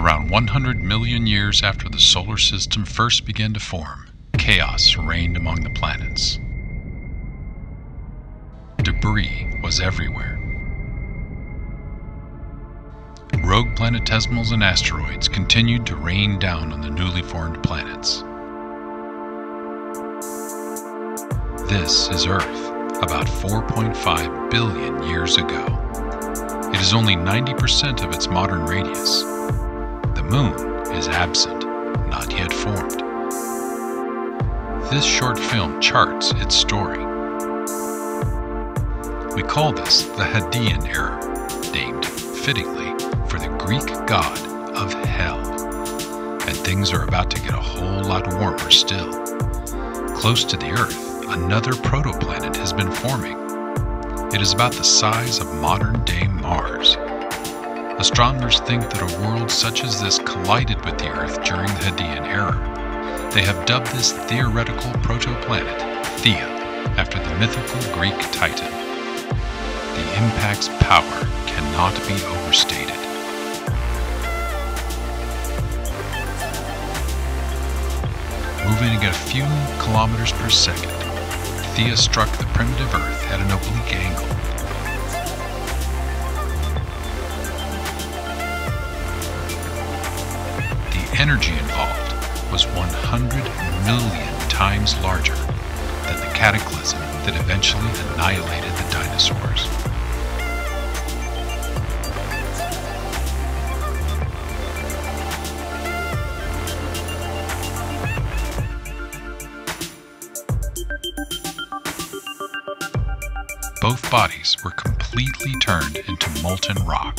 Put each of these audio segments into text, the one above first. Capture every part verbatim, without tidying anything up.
Around one hundred million years after the solar system first began to form, chaos reigned among the planets. Debris was everywhere. Rogue planetesimals and asteroids continued to rain down on the newly formed planets. This is Earth, about four point five billion years ago. It is only ninety percent of its modern radius. The Moon is absent, not yet formed. This short film charts its story. We call this the Hadean era, named, fittingly, for the Greek god of hell. And things are about to get a whole lot warmer still. Close to the Earth, another protoplanet has been forming. It is about the size of modern-day Mars. Astronomers think that a world such as this collided with the Earth during the Hadean era. They have dubbed this theoretical protoplanet Theia, after the mythical Greek Titan. The impact's power cannot be overstated. Moving at a few kilometers per second, Theia struck the primitive Earth at an oblique angle. The energy involved was one hundred million times larger than the cataclysm that eventually annihilated the dinosaurs. Both bodies were completely turned into molten rock.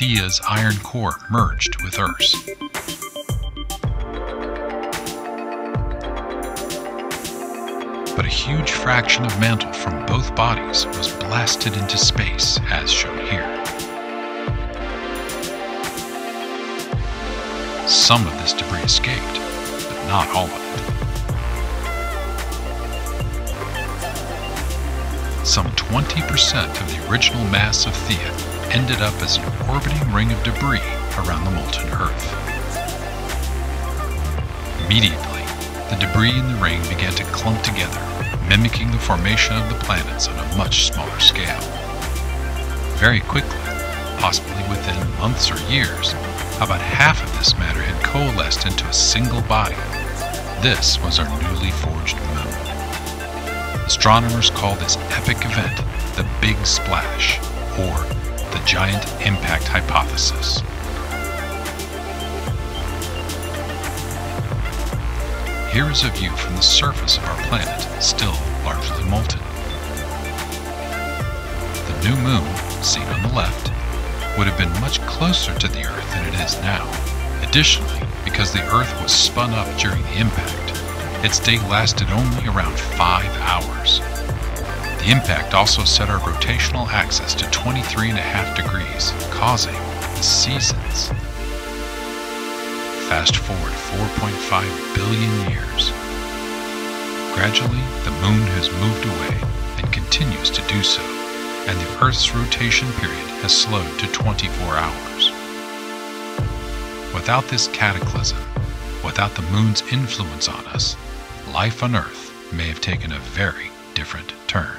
Theia's iron core merged with Earth's. But a huge fraction of mantle from both bodies was blasted into space, as shown here. Some of this debris escaped, but not all of it. Some twenty percent of the original mass of Theia ended up as an orbiting ring of debris around the molten Earth. Immediately, the debris in the ring began to clump together, mimicking the formation of the planets on a much smaller scale. Very quickly, possibly within months or years, about half of this matter had coalesced into a single body. This was our newly forged moon. Astronomers call this epic event the Big Splash, or the Giant Impact Hypothesis. Here is a view from the surface of our planet, still largely molten. The new moon, seen on the left, would have been much closer to the Earth than it is now. Additionally, because the Earth was spun up during the impact, its day lasted only around five hours. The impact also set our rotational axis to twenty-three and a half degrees, causing the seasons. Fast forward four point five billion years. Gradually, the moon has moved away and continues to do so, and the Earth's rotation period has slowed to twenty-four hours. Without this cataclysm, without the moon's influence on us, life on Earth may have taken a very different turn.